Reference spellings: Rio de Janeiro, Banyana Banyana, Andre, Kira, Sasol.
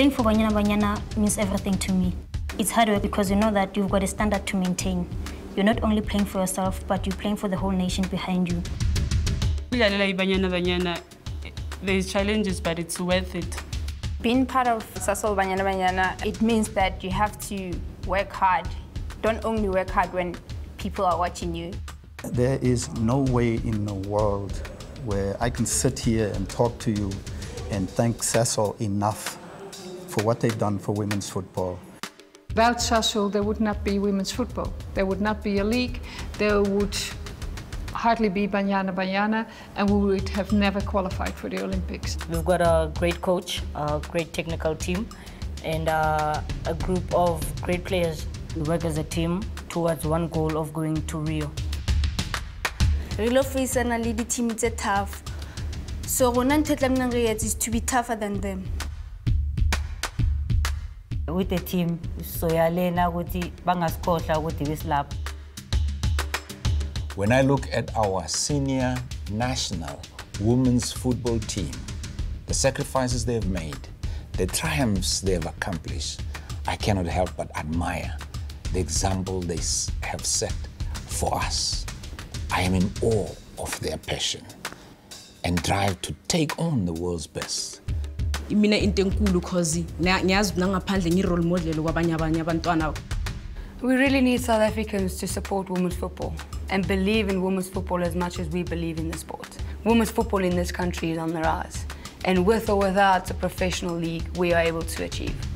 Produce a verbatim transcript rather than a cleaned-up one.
Playing for Banyana Banyana means everything to me. It's hard work because you know that you've got a standard to maintain. You're not only playing for yourself, but you're playing for the whole nation behind you. There's challenges, but it's worth it. Being part of Sasol Banyana Banyana, it means that you have to work hard. Don't only work hard when people are watching you. There is no way in the world where I can sit here and talk to you and thank Sasol enough for what they've done for women's football. Without Sasol, there would not be women's football. There would not be a league. There would hardly be Banyana Banyana, and we would have never qualified for the Olympics. We've got a great coach, a great technical team, and uh, a group of great players. We work as a team towards one goal of going to Rio. Rio face and the team is tough, so Ronan Tetlamnangriat is to be tougher than them. With the team, so Yalena with the Bangaskota with the slap. When I look at our senior national women's football team, the sacrifices they've made, the triumphs they've accomplished, I cannot help but admire the example they have set for us. I am in awe of their passion and drive to take on the world's best. Mina into enkulu cause ngiyazi nangaphandle ngi role model kwabanye abanye abantwana. We really need South Africans to support women's football and believe in women's football as much as we believe in the sport. Women's football in this country is on the rise, and with or without a professional league, we are able to achieve.